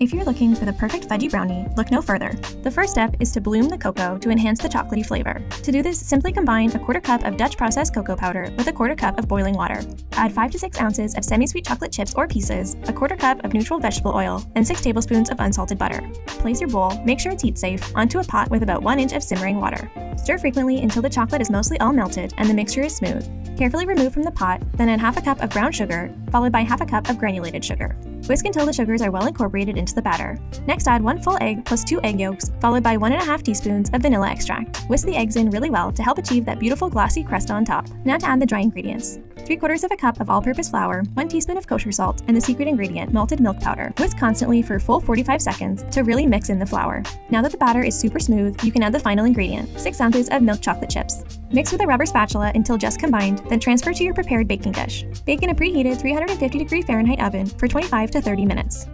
If you're looking for the perfect veggie brownie, look no further. The first step is to bloom the cocoa to enhance the chocolatey flavor. To do this, simply combine a 1/4 cup of Dutch processed cocoa powder with a 1/4 cup of boiling water. Add 5 to 6 ounces of semi-sweet chocolate chips or pieces, a 1/4 cup of neutral vegetable oil, and 6 tablespoons of unsalted butter. Place your bowl, make sure it's heat safe, onto a pot with about 1 inch of simmering water. Stir frequently until the chocolate is mostly all melted and the mixture is smooth. Carefully remove from the pot, then add 1/2 cup of brown sugar, followed by 1/2 cup of granulated sugar. Whisk until the sugars are well incorporated into the batter. Next, add 1 full egg plus 2 egg yolks, followed by 1 1/2 teaspoons of vanilla extract. Whisk the eggs in really well to help achieve that beautiful glossy crust on top. Now to add the dry ingredients. 3/4 cup of all-purpose flour, 1 teaspoon of kosher salt, and the secret ingredient, melted milk powder. Whisk constantly for a full 45 seconds to really mix in the flour. Now that the batter is super smooth, you can add the final ingredient, 6 ounces of milk chocolate chips. Mix with a rubber spatula until just combined, then transfer to your prepared baking dish. Bake in a preheated 350 degree Fahrenheit oven for 25 to 30 minutes.